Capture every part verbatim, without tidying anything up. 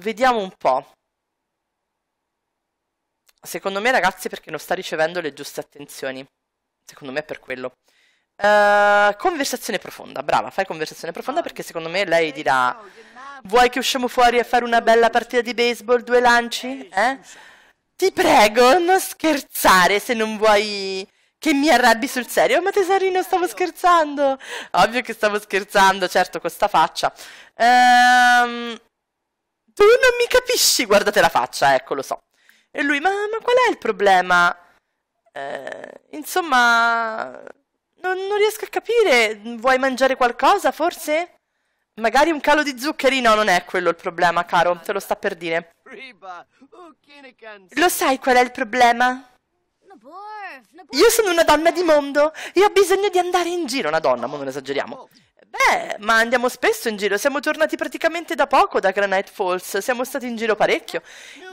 Vediamo un po'. Secondo me, ragazzi, perché non sta ricevendo le giuste attenzioni. Secondo me è per quello. Uh, conversazione profonda. Brava, fai conversazione profonda perché secondo me lei dirà: vuoi che usciamo fuori a fare una bella partita di baseball, due lanci? Eh? Ti prego, non scherzare se non vuoi che mi arrabbi sul serio. Ma tesorino, stavo scherzando. Ovvio che stavo scherzando, certo, con sta faccia. Ehm... Tu non mi capisci, guardate la faccia, ecco, lo so. E lui, ma, ma qual è il problema? Eh, insomma, non, non riesco a capire. Vuoi mangiare qualcosa, forse? Magari un calo di zuccheri? No, non è quello il problema, caro. Te lo sta per dire. Lo sai qual è il problema? Io sono una donna di mondo e ho bisogno di andare in giro. Una donna, ma non esageriamo. Beh, ma andiamo spesso in giro. Siamo tornati praticamente da poco da Granite Falls. Siamo stati in giro parecchio.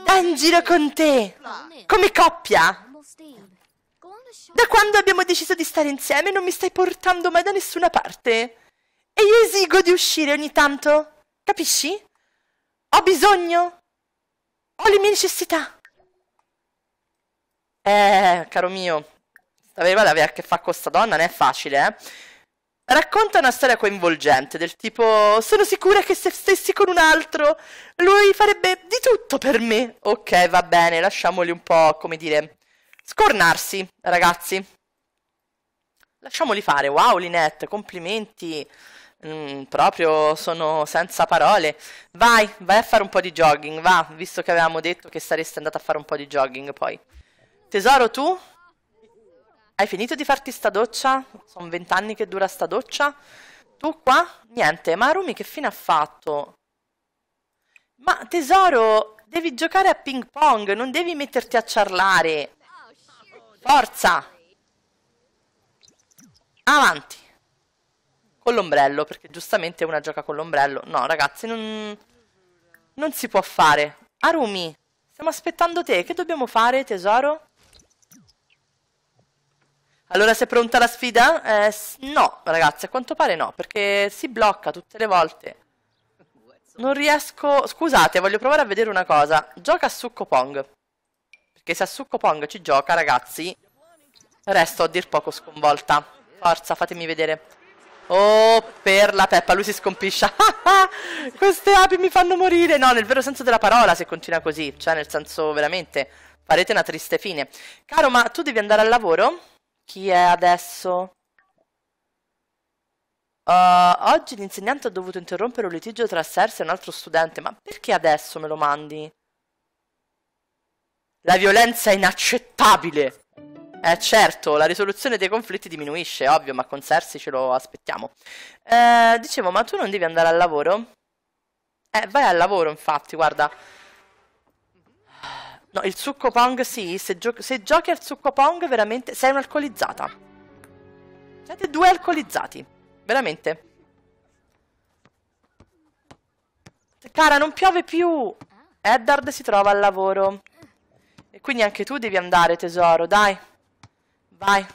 Dai in giro con te, come coppia. Da quando abbiamo deciso di stare insieme non mi stai portando mai da nessuna parte. E io esigo di uscire ogni tanto. Capisci? Ho bisogno. Ho le mie necessità. Eh, caro mio, sapeva di avere a che fare con sta donna, non è facile, eh. Racconta una storia coinvolgente, del tipo, sono sicura che se stessi con un altro, lui farebbe di tutto per me. Ok, va bene, lasciamoli un po', come dire, scornarsi, ragazzi. Lasciamoli fare, wow Lynette, complimenti, mm, proprio sono senza parole. Vai, vai a fare un po' di jogging, va, visto che avevamo detto che saresti andata a fare un po' di jogging poi. Tesoro, tu? Hai finito di farti sta doccia? Sono vent'anni che dura sta doccia. Tu qua? Niente. Ma Arumi che fine ha fatto? Ma tesoro, devi giocare a ping pong, non devi metterti a ciarlare. Forza! Avanti! Con l'ombrello, perché giustamente una gioca con l'ombrello. No, ragazzi, non... non si può fare. Arumi, stiamo aspettando te. Che dobbiamo fare, tesoro? Allora, sei pronta alla sfida? Eh, no, ragazzi, a quanto pare no, perché si blocca tutte le volte. Non riesco... Scusate, voglio provare a vedere una cosa. Gioca a Succo Pong. Perché se a Succo Pong ci gioca, ragazzi, resto a dir poco sconvolta. Forza, fatemi vedere. Oh, per la Peppa, lui si scompiscia. Queste api mi fanno morire. No, nel vero senso della parola, se continua così. Cioè, nel senso, veramente, farete una triste fine. Caro, ma tu devi andare al lavoro? Chi è adesso? Uh, oggi l'insegnante ha dovuto interrompere un litigio tra Cersei e un altro studente. Ma perché adesso me lo mandi? La violenza è inaccettabile! Eh certo, la risoluzione dei conflitti diminuisce, ovvio, ma con Cersei ce lo aspettiamo. Eh, dicevo, ma tu non devi andare al lavoro? Eh, vai al lavoro, infatti, guarda. No, il Succo Pong sì, se, gio se giochi al Succo Pong veramente sei un'alcolizzata. Siete due alcolizzati, veramente. Cara, non piove più. Eddard si trova al lavoro. E quindi anche tu devi andare, tesoro, dai. Vai.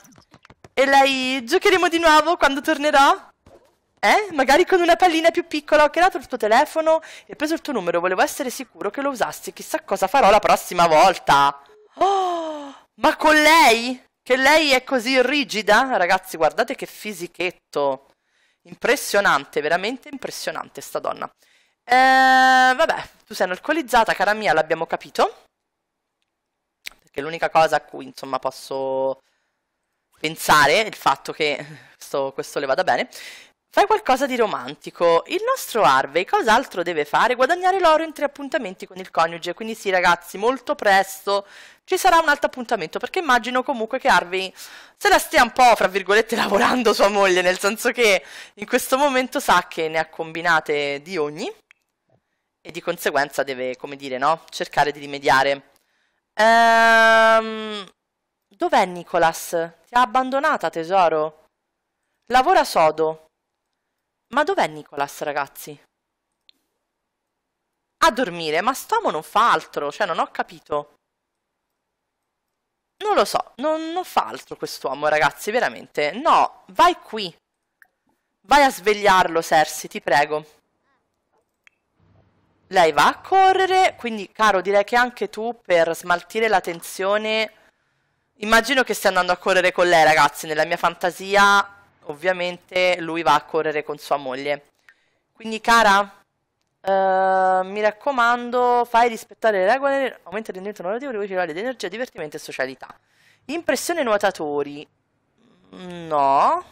E lei, giocheremo di nuovo quando tornerò? Eh? Magari con una pallina più piccola. Ho creato il tuo telefono e preso il tuo numero. Volevo essere sicuro che lo usassi. Chissà cosa farò la prossima volta. Oh, ma con lei? Che lei è così rigida? Ragazzi, guardate che fisichetto. Impressionante, veramente impressionante sta donna. Eh, vabbè, tu sei alcolizzata, cara mia, l'abbiamo capito. Perché l'unica cosa a cui, insomma, posso pensare è il fatto che questo, questo le vada bene. Fai qualcosa di romantico. Il nostro Harvey cos'altro deve fare? Guadagnare l'oro in tre appuntamenti con il coniuge. Quindi sì, ragazzi, molto presto ci sarà un altro appuntamento, perché immagino comunque che Harvey se la stia un po', fra virgolette, lavorando sua moglie, nel senso che in questo momento sa che ne ha combinate di ogni e di conseguenza deve, come dire, no? Cercare di rimediare. Ehm... Dov'è Nicolas? Ti ha abbandonata, tesoro? Lavora sodo. Ma dov'è Nicolas, ragazzi? A dormire, ma st'uomo non fa altro, cioè non ho capito. Non lo so, non, non fa altro quest'uomo, ragazzi, veramente. No, vai qui. Vai a svegliarlo, Cersei, ti prego. Lei va a correre, quindi Caro direi che anche tu per smaltire la tensione... Immagino che stia andando a correre con lei, ragazzi, nella mia fantasia ovviamente lui va a correre con sua moglie. Quindi Cara, uh, mi raccomando, fai rispettare le regole, aumenta il rendimento lavorativo, riciclare di energia, divertimento e socialità. Impressione nuotatori. No.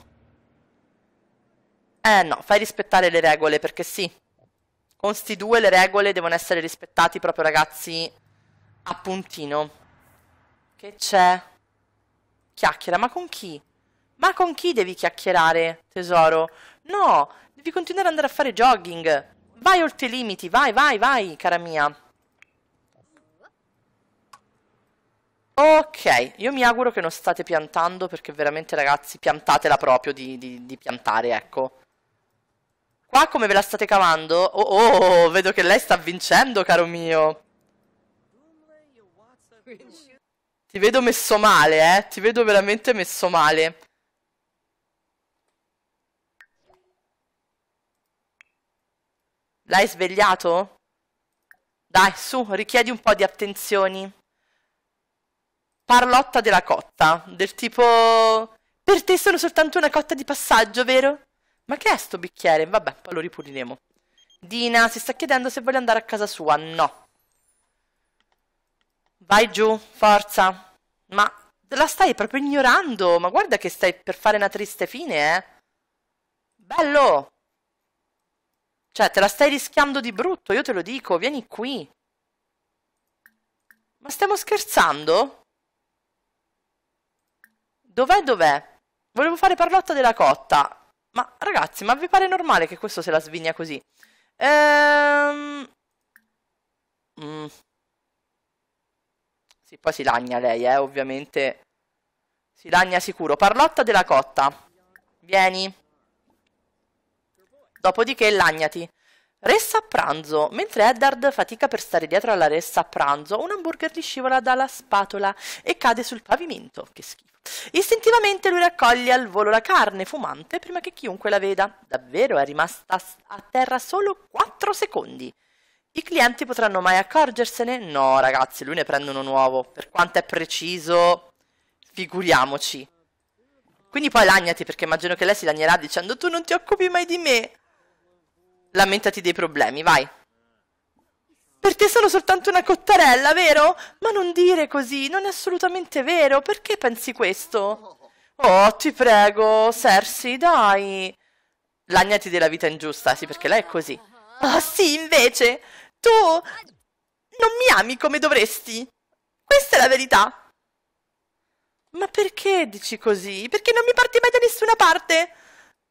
Eh no, fai rispettare le regole perché sì. Con sti due le regole devono essere rispettate proprio, ragazzi, a puntino. Che c'è? Chiacchiera, ma con chi? Ma con chi devi chiacchierare, tesoro? No, devi continuare ad andare a fare jogging. Vai oltre i limiti, vai, vai, vai, cara mia. Ok, io mi auguro che non state piantando, perché veramente, ragazzi, piantatela proprio di, di, di piantare, ecco. Qua come ve la state cavando? Oh, oh, vedo che lei sta vincendo, caro mio. Ti vedo messo male, eh. Ti vedo veramente messo male. L'hai svegliato? Dai, su, richiedi un po' di attenzioni. Parlotta della cotta. Del tipo... Per te sono soltanto una cotta di passaggio, vero? Ma che è sto bicchiere? Vabbè, poi lo ripuliremo. Dina si sta chiedendo se vuole andare a casa sua. No. Vai giù, forza. Ma la stai proprio ignorando. Ma guarda che stai per fare una triste fine, eh. Bello. Cioè, te la stai rischiando di brutto, io te lo dico. Vieni qui. Ma stiamo scherzando? Dov'è, dov'è? Volevo fare parlotta della cotta. Ma ragazzi, ma vi pare normale che questo se la svigna così? Ehm... Mm. Sì, poi si lagna lei, eh, ovviamente. Si lagna sicuro. Parlotta della cotta. Vieni. Dopodiché lagnati. Ressa a pranzo. Mentre Eddard fatica per stare dietro alla ressa a pranzo, un hamburger gli scivola dalla spatola e cade sul pavimento. Che schifo. Istintivamente lui raccoglie al volo la carne fumante prima che chiunque la veda. Davvero è rimasta a terra solo quattro secondi. I clienti potranno mai accorgersene? No, ragazzi, lui ne prende uno nuovo. Per quanto è preciso, figuriamoci. Quindi poi lagnati, perché immagino che lei si lagnerà dicendo: tu non ti occupi mai di me. Lamentati dei problemi, vai. Perché sono soltanto una cottarella, vero? Ma non dire così, non è assolutamente vero. Perché pensi questo? Oh, ti prego, Cersei, dai. Lagnati della vita ingiusta, sì, perché lei è così. Oh, sì, invece, tu non mi ami come dovresti. Questa è la verità. Ma perché dici così? Perché non mi parti mai da nessuna parte?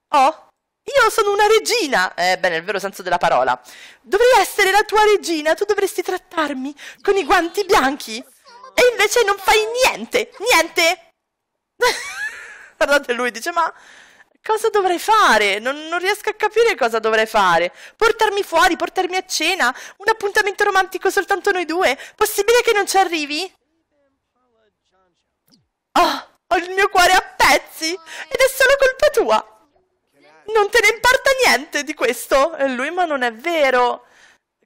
Oh. Io sono una regina, eh beh, nel vero senso della parola. Dovrei essere la tua regina, tu dovresti trattarmi con i guanti bianchi. E invece non fai niente, niente. Guardate, lui dice, ma cosa dovrei fare? Non, non riesco a capire cosa dovrei fare. Portarmi fuori, portarmi a cena, un appuntamento romantico soltanto noi due. Possibile che non ci arrivi? Oh, ho il mio cuore a pezzi ed è solo colpa tua. Non te ne importa niente di questo? E lui, ma non è vero.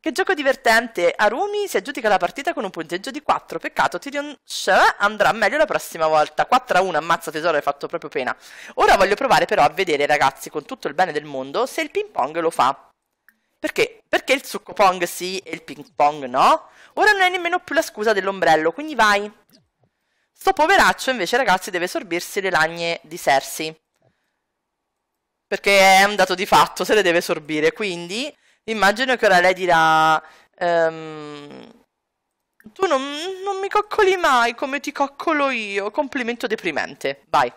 Che gioco divertente. Arumi si aggiudica la partita con un punteggio di quattro. Peccato, Tyrion andrà meglio la prossima volta. quattro a uno, ammazza tesoro, hai fatto proprio pena. Ora voglio provare però a vedere, ragazzi, con tutto il bene del mondo, se il ping pong lo fa. Perché? Perché il Succo Pong sì e il ping pong no. Ora non è nemmeno più la scusa dell'ombrello, quindi vai. Sto poveraccio invece, ragazzi, deve sorbirsi le lagne di Cersei. Perché è un dato di fatto, se le deve sorbire. Quindi immagino che ora lei dirà: ehm, tu non, non mi coccoli mai come ti coccolo io. Complimento deprimente. Vai.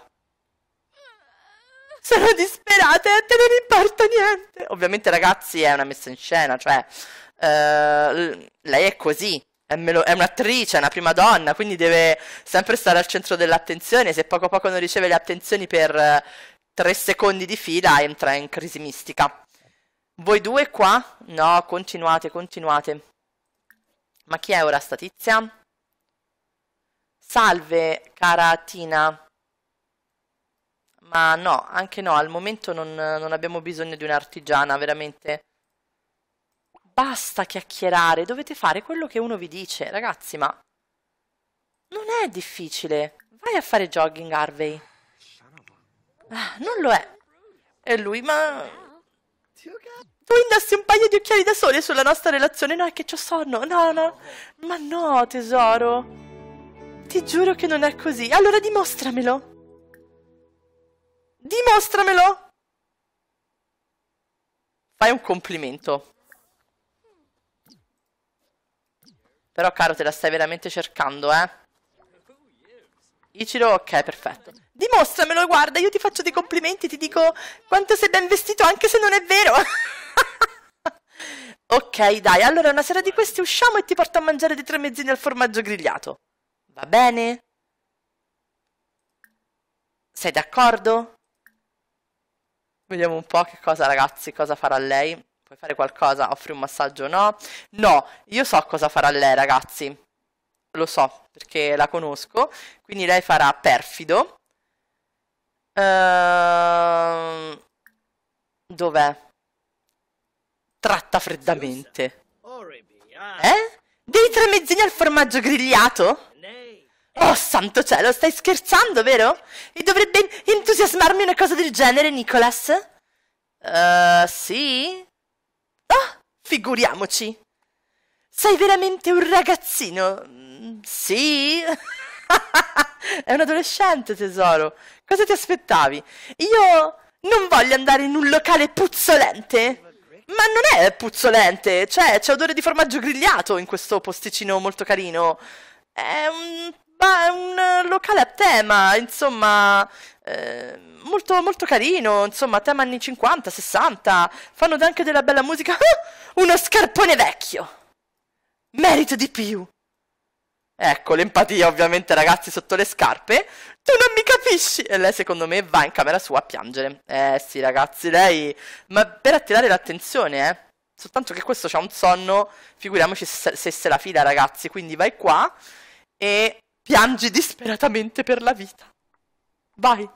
Sono disperata e a te non importa niente. Ovviamente, ragazzi, è una messa in scena. Cioè, eh, lei è così. È, è un'attrice, è una prima donna. Quindi deve sempre stare al centro dell'attenzione. Se poco a poco non riceve le attenzioni per tre secondi di fila entra in crisi mistica. Voi due qua? No, continuate, continuate. Ma chi è ora sta tizia? Salve, cara Tina. Ma no, anche no, al momento non, non abbiamo bisogno di un'artigiana, veramente. basta chiacchierare, dovete fare quello che uno vi dice, ragazzi, ma... Non è difficile. Vai a fare jogging, Harvey. Ah, non lo è. E lui, ma... Tu indossi un paio di occhiali da sole sulla nostra relazione? No, è che c'ho sonno. No, no. Ma no, tesoro. Ti giuro che non è così. Allora dimostramelo. Dimostramelo. Fai un complimento. Però, caro, te la stai veramente cercando, eh? Ichiro, ok, perfetto. Dimostramelo, guarda, io ti faccio dei complimenti, ti dico quanto sei ben vestito, anche se non è vero. Ok, dai, allora una sera di questi usciamo e ti porto a mangiare dei tramezzini al formaggio grigliato. Va bene? Sei d'accordo? Vediamo un po' che cosa, ragazzi, cosa farà lei. Puoi fare qualcosa? Offri un massaggio? No. No, io so cosa farà lei, ragazzi. Lo so, perché la conosco. Quindi lei farà perfido. Ehm... Dov'è? Tratta freddamente. Eh? Dei tramezzini al formaggio grigliato? Oh, santo cielo, stai scherzando, vero? E dovrebbe entusiasmarmi una cosa del genere, Nicolas? Uh, sì? Ah, figuriamoci. Sei veramente un ragazzino? Sì? È un adolescente, tesoro. Cosa ti aspettavi? Io non voglio andare in un locale puzzolente. Ma non è puzzolente, cioè c'è odore di formaggio grigliato in questo posticino molto carino. È un, è un locale a tema, insomma... Eh, molto, molto carino, insomma, tema anni cinquanta, sessanta. Fanno anche della bella musica. Ah, uno scarpone vecchio. Merito di più. Ecco, l'empatia ovviamente, ragazzi, sotto le scarpe. Tu non mi capisci. E lei, secondo me, va in camera sua a piangere. Eh sì, ragazzi, lei... Ma per attirare l'attenzione, eh. Soltanto che questo c'ha un sonno. Figuriamoci se, se se la fila, ragazzi. Quindi vai qua e piangi disperatamente per la vita. Vai.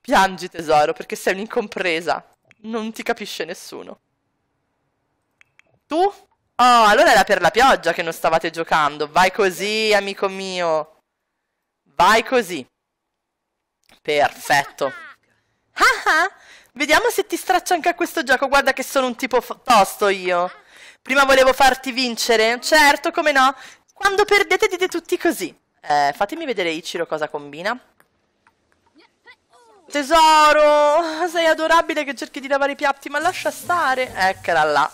Piangi, tesoro, perché sei un'incompresa. Non ti capisce nessuno. Tu... Oh, allora era per la pioggia che non stavate giocando. Vai così, amico mio. Vai così. Perfetto. Ah ah. Vediamo se ti straccio anche a questo gioco. Guarda che sono un tipo tosto io. Prima volevo farti vincere. Certo, come no. Quando perdete dite tutti così. Eh, fatemi vedere Ichiro cosa combina. Tesoro, sei adorabile che cerchi di lavare i piatti, ma lascia stare. Eccola là.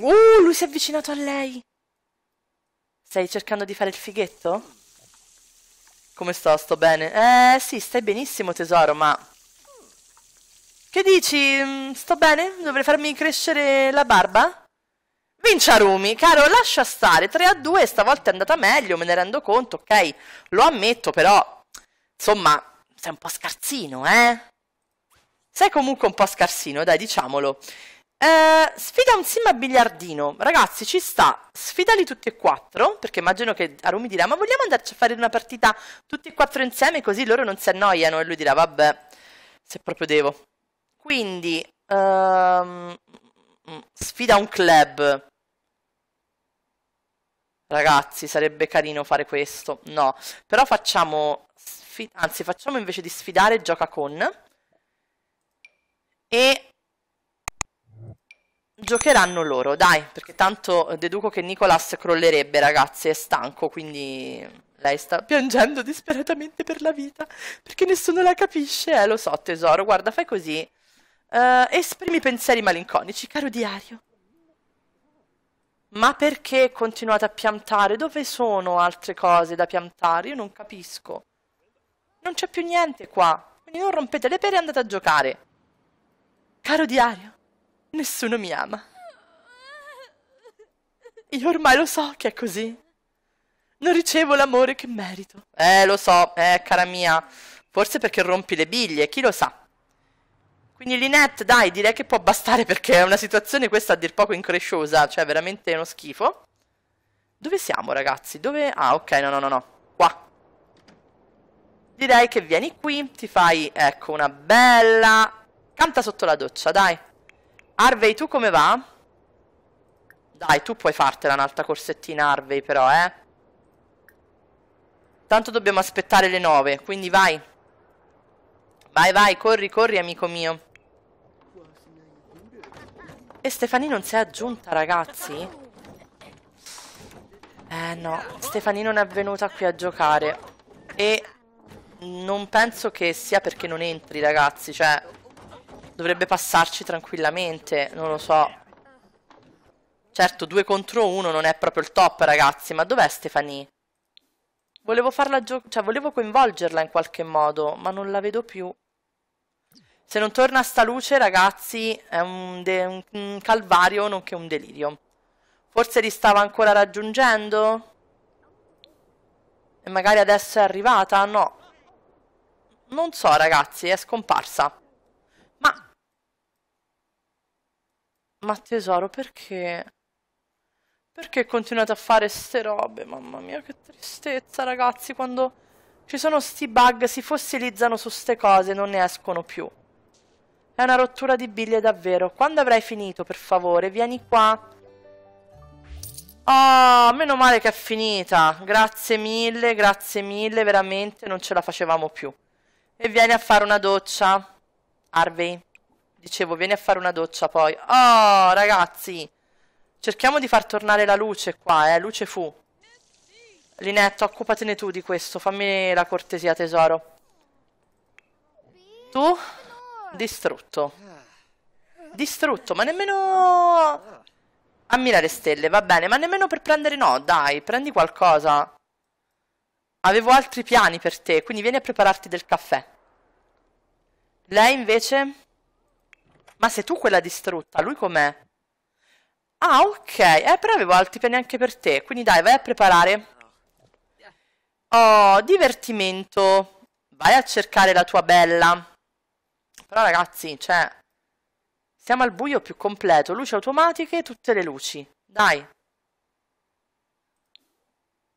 Uh, lui si è avvicinato a lei. Stai cercando di fare il fighetto? Come sto? Sto bene? Eh, sì, stai benissimo, tesoro, ma... Che dici? Sto bene? Dovrei farmi crescere la barba? Vince Arumi, caro, lascia stare. tre a due, stavolta è andata meglio, me ne rendo conto, ok? Lo ammetto, però... Insomma, sei un po' scarsino, eh? Sei comunque un po' scarsino, dai, diciamolo. Uh, sfida un sim a biliardino. Ragazzi, ci sta. Sfidali tutti e quattro, perché immagino che Arumi dirà: ma vogliamo andarci a fare una partita tutti e quattro insieme, così loro non si annoiano? E lui dirà: vabbè, se proprio devo. Quindi um, sfida un club. Ragazzi, sarebbe carino fare questo. No, però facciamo Anzi, facciamo invece di sfidare gioca con. E giocheranno loro, dai, perché tanto deduco che Nicolas crollerebbe, ragazzi, è stanco, quindi lei sta piangendo disperatamente per la vita, perché nessuno la capisce, eh, lo so, tesoro, guarda, fai così, uh, esprimi pensieri malinconici, caro diario. Ma perché continuate a piantare? Dove sono altre cose da piantare? Io non capisco. Non c'è più niente qua, quindi non rompete le pere e andate a giocare. Caro diario. Nessuno mi ama. Io ormai lo so che è così. Non ricevo l'amore che merito. Eh, lo so, eh, cara mia. Forse perché rompi le biglie, chi lo sa. Quindi Lynette, dai, direi che può bastare, perché è una situazione questa a dir poco incresciosa. Cioè, veramente uno schifo. Dove siamo, ragazzi? Dove? Ah, ok, no, no, no, no. Qua. Direi che vieni qui, ti fai, ecco, una bella... Canta sotto la doccia, dai. Harvey, tu come va? Dai, tu puoi fartela un'altra corsettina, Harvey, però, eh. Tanto dobbiamo aspettare le nove, quindi vai. Vai, vai, corri, corri, amico mio. E Stephanie non si è aggiunta, ragazzi? Eh, no. Stephanie non è venuta qui a giocare. E non penso che sia perché non entri, ragazzi. Cioè, dovrebbe passarci tranquillamente, non lo so. Certo, due contro uno non è proprio il top, ragazzi, ma dov'è Stephanie? Volevo farla giocare, cioè volevo coinvolgerla in qualche modo, ma non la vedo più. Se non torna a sta luce, ragazzi, è un, de un calvario nonché un delirio. Forse li stava ancora raggiungendo? E magari adesso è arrivata? No. Non so, ragazzi, è scomparsa. Ma... Ma tesoro, perché... Perché continuate a fare ste robe? Mamma mia, che tristezza, ragazzi, quando ci sono sti bug, si fossilizzano su ste cose, non ne escono più. È una rottura di biglie davvero. Quando avrai finito, per favore, vieni qua. Oh, meno male che è finita. Grazie mille, grazie mille, veramente non ce la facevamo più. E vieni a fare una doccia, Harvey. Dicevo, vieni a fare una doccia poi. Oh, ragazzi. Cerchiamo di far tornare la luce qua, eh, luce fu. Lynette, occupatene tu di questo, fammi la cortesia, tesoro. Tu? Distrutto. Distrutto, ma nemmeno... A mirare stelle, va bene, ma nemmeno per prendere... No, dai, prendi qualcosa. Avevo altri piani per te, quindi vieni a prepararti del caffè. Lei invece? Ma sei tu quella distrutta, lui com'è? Ah, ok, eh, però avevo altri piani anche per te, quindi dai, vai a preparare. Oh, divertimento. Vai a cercare la tua bella. Però ragazzi, cioè, siamo al buio più completo. Luci automatiche, tutte le luci. Dai.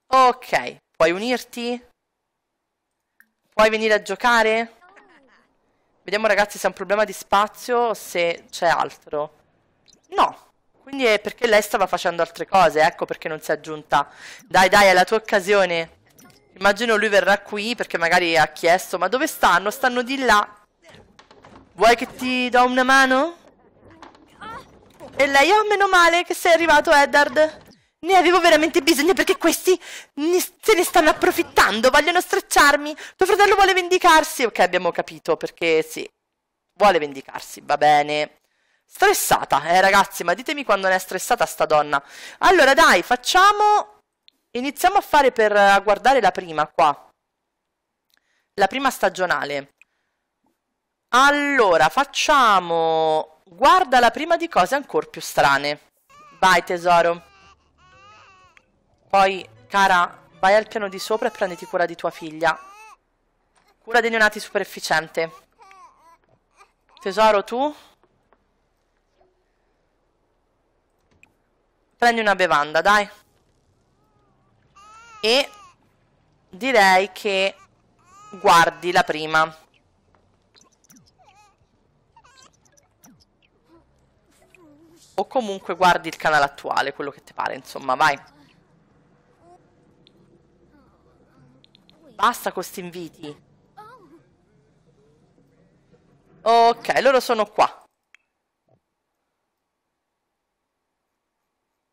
Ok, puoi unirti? Puoi venire a giocare? Vediamo ragazzi se è un problema di spazio o se c'è altro. No. Quindi è perché lei stava facendo altre cose, ecco perché non si è aggiunta. Dai, dai, è la tua occasione. Immagino lui verrà qui perché magari ha chiesto, ma dove stanno? Stanno di là. Vuoi che ti do una mano? E lei, oh, meno male che sei arrivato, Eddard. Ne avevo veramente bisogno perché questi se ne stanno approfittando, vogliono stracciarmi. Tuo fratello vuole vendicarsi. Ok, abbiamo capito perché sì, vuole vendicarsi, va bene. Stressata, eh ragazzi, ma ditemi quando ne è stressata sta donna. Allora dai, facciamo... Iniziamo a fare per a guardare la prima qua. La prima stagionale. Allora, facciamo... Guarda la prima di cose ancora più strane. Vai tesoro. Poi, cara, vai al piano di sopra e prenditi cura di tua figlia. Cura dei neonati super efficiente. Tesoro, tu... Prendi una bevanda, dai. E direi che guardi la prima. O comunque guardi il canale attuale, quello che ti pare, insomma, vai. Basta con sti inviti. Ok, loro sono qua.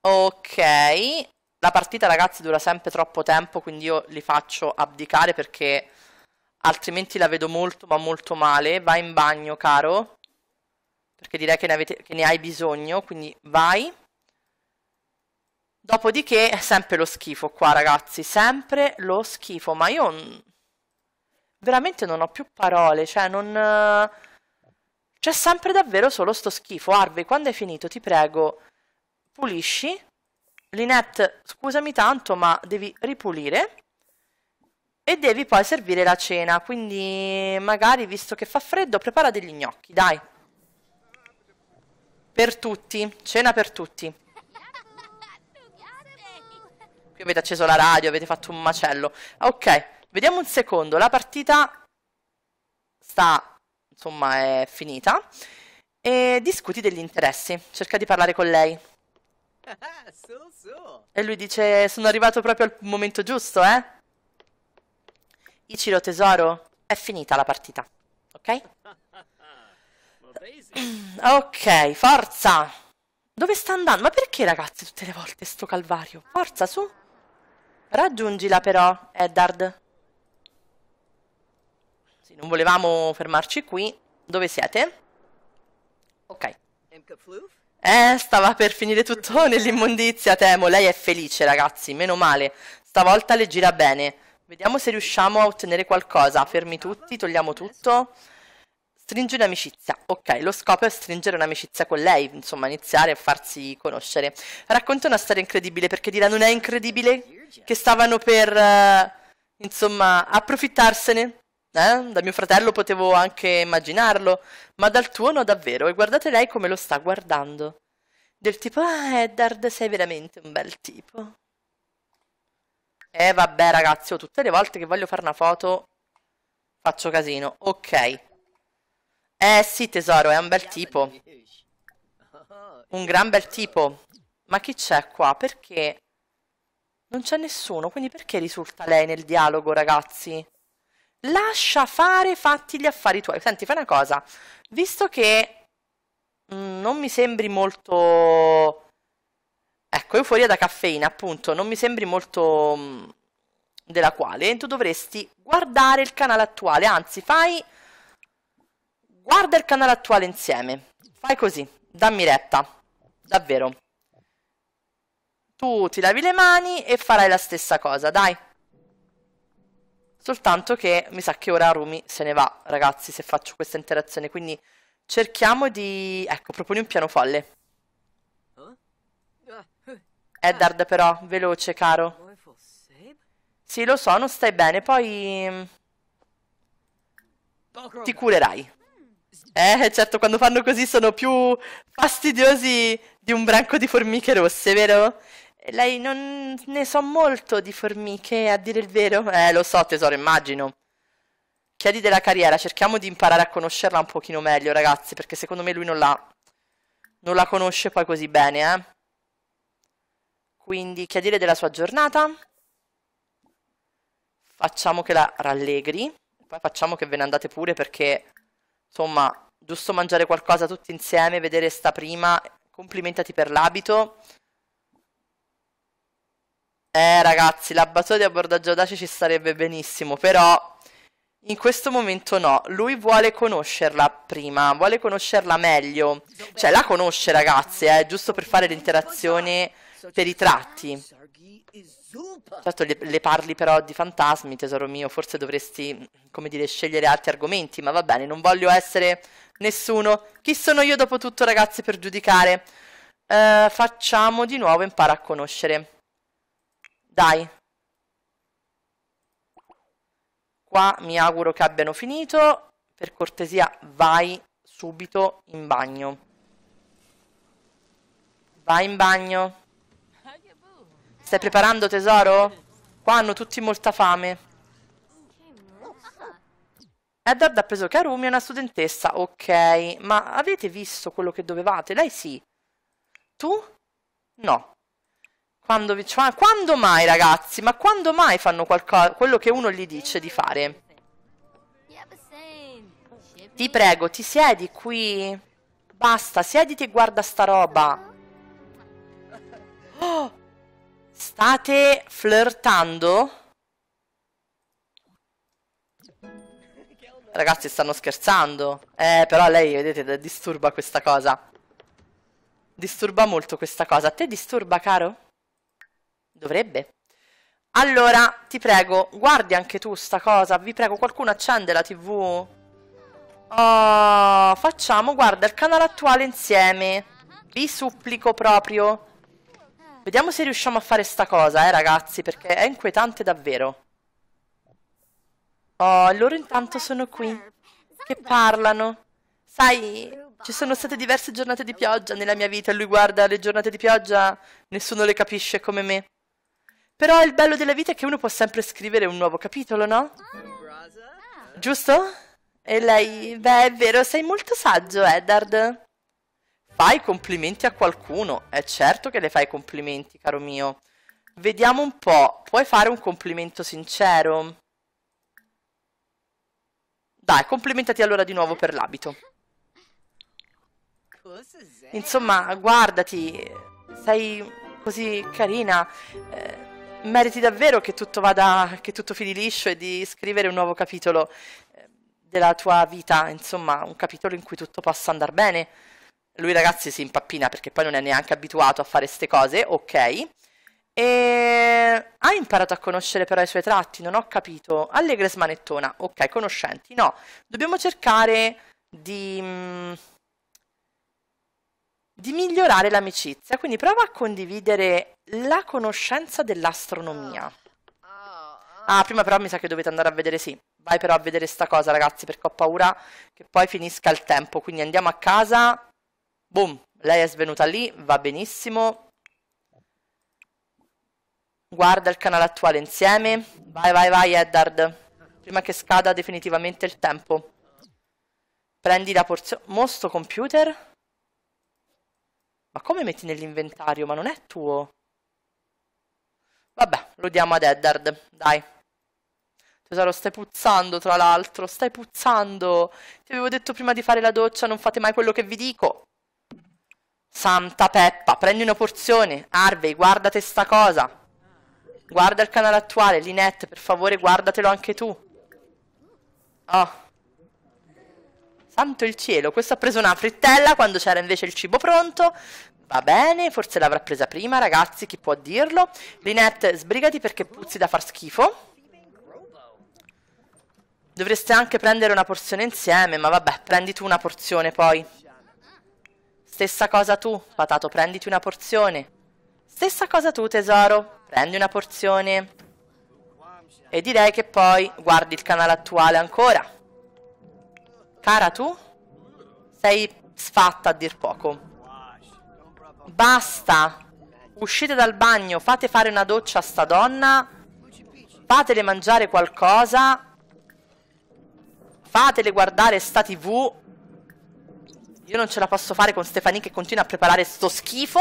Ok, la partita ragazzi dura sempre troppo tempo, quindi io li faccio abdicare perché altrimenti la vedo molto ma molto male. Vai in bagno, caro, perché direi che ne, avete, che ne hai bisogno, quindi vai. Dopodiché è sempre lo schifo qua ragazzi, sempre lo schifo, ma io veramente non ho più parole, cioè non... C'è sempre davvero solo sto schifo. Harvey, quando hai finito ti prego... Pulisci. Lynette, scusami tanto, ma devi ripulire. E devi poi servire la cena. Quindi magari, visto che fa freddo, prepara degli gnocchi, dai. Per tutti. Cena per tutti. Qui avete acceso la radio, avete fatto un macello. Ok, vediamo un secondo. La partita sta, insomma, è finita. E discuti degli interessi, cerca di parlare con lei. E lui dice, sono arrivato proprio al momento giusto, eh? Ichiro tesoro, è finita la partita, ok? Ok, forza! Dove sta andando? Ma perché ragazzi tutte le volte sto calvario? Forza, su! Raggiungila però, Eddard. Sì, non volevamo fermarci qui. Dove siete? Ok. Eh, stava per finire tutto nell'immondizia, temo. Lei è felice, ragazzi, meno male. Stavolta le gira bene. Vediamo se riusciamo a ottenere qualcosa. Fermi tutti, togliamo tutto. Stringi un'amicizia. Ok, lo scopo è stringere un'amicizia con lei, insomma, iniziare a farsi conoscere. Racconta una storia incredibile, perché dirà non è incredibile che stavano per, eh, insomma, approfittarsene. Eh? Da mio fratello potevo anche immaginarlo, ma dal tuo no davvero. E guardate lei come lo sta guardando. Del tipo, ah Eddard, sei veramente un bel tipo. Eh vabbè ragazzi, io tutte le volte che voglio fare una foto faccio casino. Ok. Eh sì tesoro, è un bel tipo. Un gran bel tipo. Ma chi c'è qua? Perché? Non c'è nessuno, quindi perché risulta lei nel dialogo ragazzi? Lascia fare, fatti gli affari tuoi. Senti, fai una cosa. Visto che non mi sembri molto... Ecco, euforia da caffeina, appunto. Non mi sembri molto della quale. Tu dovresti guardare il canale attuale. Anzi, fai... Guarda il canale attuale insieme. Fai così. Dammi retta. Davvero. Tu ti lavi le mani e farai la stessa cosa, dai. Soltanto che mi sa che ora Arumi se ne va, ragazzi, se faccio questa interazione. Quindi cerchiamo di... Ecco, proponi un piano folle. Eddard però, veloce, caro. Sì, lo so, non stai bene, poi... Ti curerai. Eh, certo, quando fanno così sono più fastidiosi di un branco di formiche rosse, vero? Lei non ne so molto di formiche, a dire il vero. Eh, lo so tesoro, immagino. Chiedi della carriera, cerchiamo di imparare a conoscerla un pochino meglio, ragazzi, perché secondo me lui non la, non la conosce poi così bene, eh. Quindi, chiedere della sua giornata. Facciamo che la rallegri. Poi facciamo che ve ne andate pure perché, insomma, giusto mangiare qualcosa tutti insieme, vedere sta prima. Complimentati per l'abito. Eh ragazzi, l'abbatore di abbordaggio audace ci starebbe benissimo, però in questo momento no. Lui vuole conoscerla prima, vuole conoscerla meglio. Cioè la conosce ragazzi, eh, giusto per fare l'interazione per i tratti. Certo le, le parli però di fantasmi tesoro mio, forse dovresti, come dire, scegliere altri argomenti, ma va bene, non voglio essere nessuno. Chi sono io dopo tutto ragazzi per giudicare? Eh, facciamo di nuovo impara a conoscere. Dai, qua mi auguro che abbiano finito, per cortesia vai subito in bagno, vai in bagno, stai preparando tesoro? Qua hanno tutti molta fame. Eddard ha preso che Arumi è una studentessa, ok, ma avete visto quello che dovevate? Lei sì, tu? No. Quando, quando mai ragazzi? Ma quando mai fanno qualcosa, quello che uno gli dice di fare? Ti prego, ti siedi qui. Basta, siediti e guarda sta roba. Oh, state flirtando? Ragazzi stanno scherzando. Eh, però lei, vedete, disturba questa cosa. Disturba molto questa cosa. A te disturba, caro? Dovrebbe. Allora, ti prego, guardi anche tu sta cosa. Vi prego, qualcuno accende la tivù. Oh, facciamo, guarda, il canale attuale insieme. Vi supplico proprio. Vediamo se riusciamo a fare sta cosa, eh, ragazzi, perché è inquietante davvero. Oh, loro intanto sono qui, che parlano. Sai... Ci sono state diverse giornate di pioggia nella mia vita e lui guarda le giornate di pioggia, nessuno le capisce come me. Però il bello della vita è che uno può sempre scrivere un nuovo capitolo, no? Giusto? E lei, beh è vero, sei molto saggio Eddard. Fai complimenti a qualcuno. È certo che le fai complimenti, caro mio. Vediamo un po'. Puoi fare un complimento sincero? Dai, complimentati allora di nuovo per l'abito. Insomma, guardati. Sei così carina. Eh, meriti davvero che tutto vada, che tutto fili liscio e di scrivere un nuovo capitolo della tua vita. Insomma, un capitolo in cui tutto possa andare bene. Lui, ragazzi, si impappina perché poi non è neanche abituato a fare ste cose, ok. E... hai imparato a conoscere però i suoi tratti, non ho capito. Allegra e smanettona, ok, conoscenti, no. Dobbiamo cercare di, di migliorare l'amicizia, quindi prova a condividere la conoscenza dell'astronomia. Ah, prima però mi sa che dovete andare a vedere, sì. Vai però a vedere sta cosa, ragazzi, perché ho paura che poi finisca il tempo, quindi andiamo a casa. Boom, lei è svenuta lì, va benissimo. Guarda il canale attuale insieme. Vai, vai, vai, Eddard. Prima che scada definitivamente il tempo. Prendi la porzione. Mostro computer. Ma come metti nell'inventario? Ma non è tuo. Vabbè, lo diamo ad Eddard. Dai. Tesoro, stai puzzando, tra l'altro. Stai puzzando. Ti avevo detto prima di fare la doccia, non fate mai quello che vi dico. Santa Peppa, prendi una porzione. Harvey, guardate sta cosa. Guarda il canale attuale, Lynette, per favore guardatelo anche tu. Oh. Santo il cielo, questo ha preso una frittella quando c'era invece il cibo pronto. Va bene, forse l'avrà presa prima, ragazzi, chi può dirlo? Lynette, sbrigati perché puzzi da far schifo. Dovreste anche prendere una porzione insieme, ma vabbè, prendi tu una porzione poi. Stessa cosa tu, patato, prenditi una porzione. Stessa cosa tu, tesoro. Prendi una porzione. E direi che poi guardi il canale attuale ancora. Cara, tu sei sfatta a dir poco. Basta. Uscite dal bagno. Fate fare una doccia a sta donna. Fatele mangiare qualcosa. Fatele guardare sta tv. Io non ce la posso fare con Stephanie che continua a preparare sto schifo.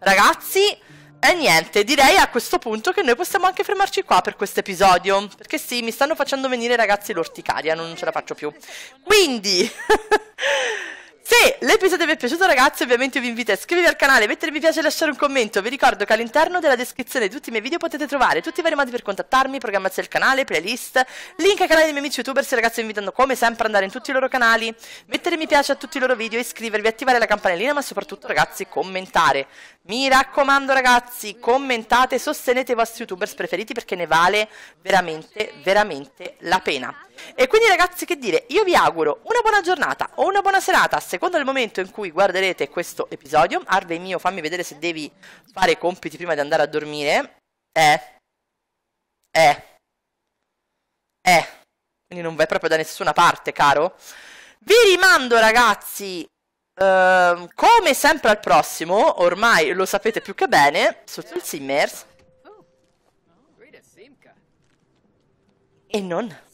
Ragazzi... e niente, direi a questo punto che noi possiamo anche fermarci qua per questo episodio. Perché sì, mi stanno facendo venire, ragazzi, l'orticaria, non ce la faccio più. Quindi, se l'episodio vi è piaciuto, ragazzi, ovviamente vi invito a iscrivervi al canale, mettere mi piace e lasciare un commento. Vi ricordo che all'interno della descrizione di tutti i miei video potete trovare tutti i vari modi per contattarmi, programmazione del canale, playlist, link ai canali dei miei amici youtubers. Ragazzi, vi invitando come sempre ad andare in tutti i loro canali, mettere mi piace a tutti i loro video, iscrivervi, attivare la campanellina, ma soprattutto, ragazzi, commentare. Mi raccomando, ragazzi, commentate, sostenete i vostri youtubers preferiti perché ne vale veramente, veramente la pena. E quindi, ragazzi, che dire, io vi auguro una buona giornata o una buona serata, a seconda del momento in cui guarderete questo episodio. Harvey mio, fammi vedere se devi fare i compiti prima di andare a dormire. Eh. Eh. Eh. Quindi non vai proprio da nessuna parte, caro. Vi rimando, ragazzi... Uh, come sempre al prossimo, ormai lo sapete più che bene, sotto il Simmers. E non...